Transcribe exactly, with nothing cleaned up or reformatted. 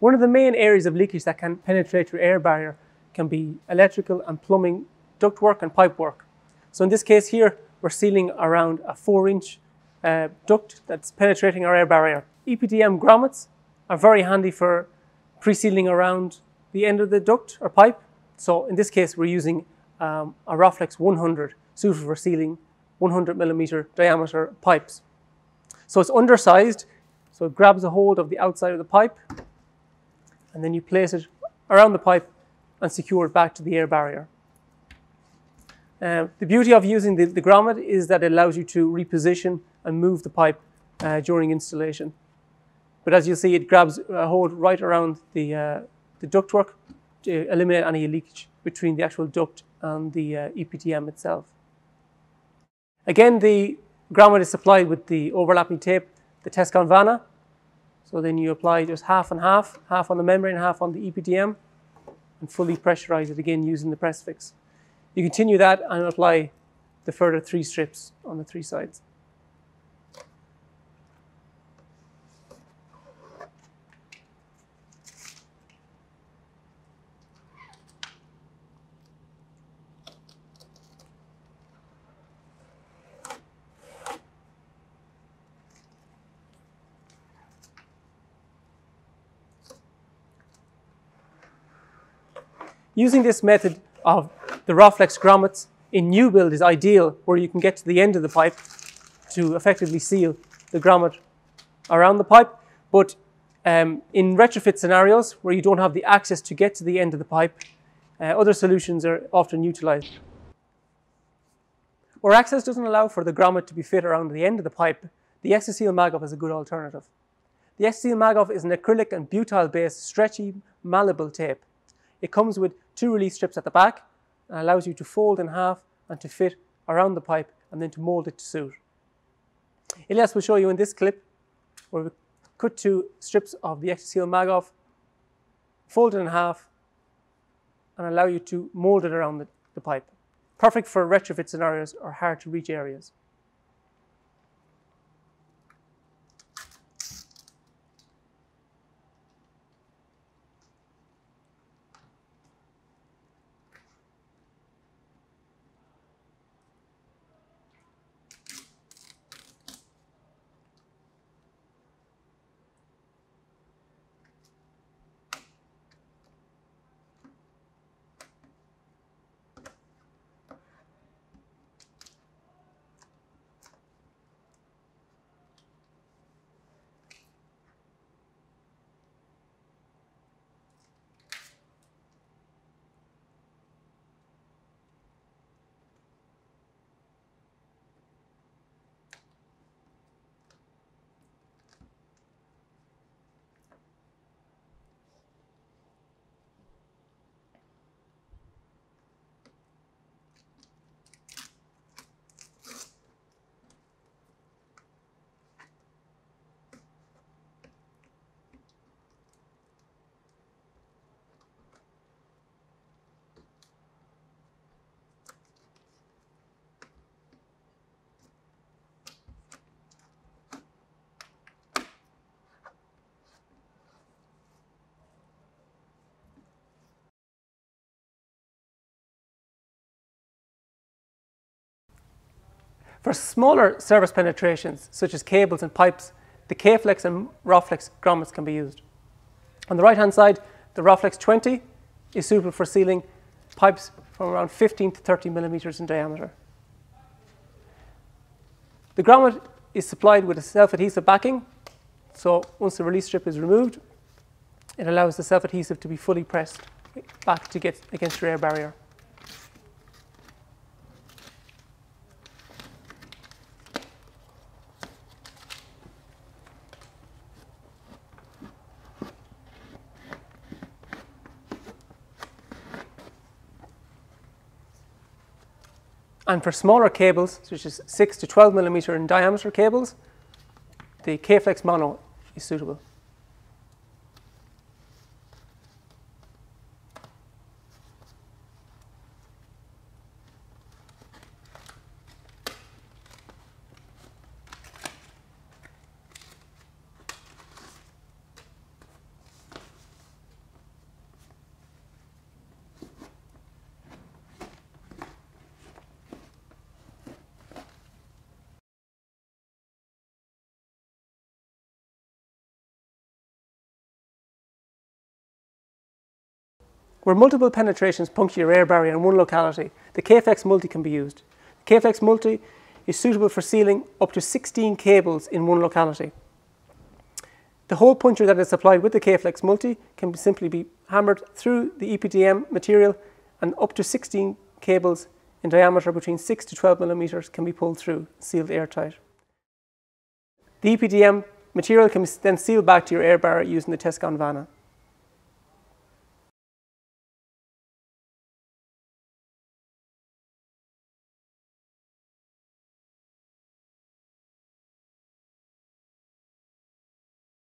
One of the main areas of leakage that can penetrate your air barrier can be electrical and plumbing ductwork and pipework. So in this case here, we're sealing around a four inch uh, duct that's penetrating our air barrier. E P D M grommets are very handy for pre-sealing around the end of the duct or pipe. So in this case, we're using um, a Roflex one hundred suited for sealing one hundred millimeter diameter pipes. So it's undersized, so it grabs a hold of the outside of the pipe, and then you place it around the pipe and secure it back to the air barrier. Uh, the beauty of using the, the grommet is that it allows you to reposition and move the pipe uh, during installation. But as you see, it grabs a hold right around the, uh, the ductwork to eliminate any leakage between the actual duct and the uh, E P D M itself. Again, the grommet is supplied with the overlapping tape, the Tescon Vana. So then you apply just half and half, half on the membrane, half on the E P D M, and fully pressurize it again using the press fix. You continue that and apply the further three strips on the three sides. Using this method of the Roflex grommets in new build is ideal, where you can get to the end of the pipe to effectively seal the grommet around the pipe. But um, in retrofit scenarios where you don't have the access to get to the end of the pipe, uh, other solutions are often utilized. Where access doesn't allow for the grommet to be fit around the end of the pipe, the Extoseal Magov is a good alternative. The Extoseal Magov is an acrylic and butyl-based stretchy, malleable tape. It comes with two release strips at the back and allows you to fold in half and to fit around the pipe and then to mold it to suit. Ilias will show you in this clip where we cut two strips of the Extoseal Magov, fold it in half and allow you to mold it around the, the pipe. Perfect for retrofit scenarios or hard to reach areas. For smaller surface penetrations, such as cables and pipes, the Kaflex and Roflex grommets can be used. On the right-hand side, the Roflex twenty is suitable for sealing pipes from around fifteen to thirty millimeters in diameter. The grommet is supplied with a self-adhesive backing, so once the release strip is removed, it allows the self-adhesive to be fully pressed back to get against your air barrier. And for smaller cables, such as six to twelve millimeter in diameter cables, the Kaflex mono is suitable. Where multiple penetrations puncture your air barrier in one locality, the Kaflex multi can be used. The Kaflex multi is suitable for sealing up to sixteen cables in one locality. The hole puncher that is supplied with the Kaflex multi can simply be hammered through the E P D M material, and up to sixteen cables in diameter between six to twelve millimeters can be pulled through, sealed airtight. The E P D M material can be then sealed back to your air barrier using the Tescon Vana.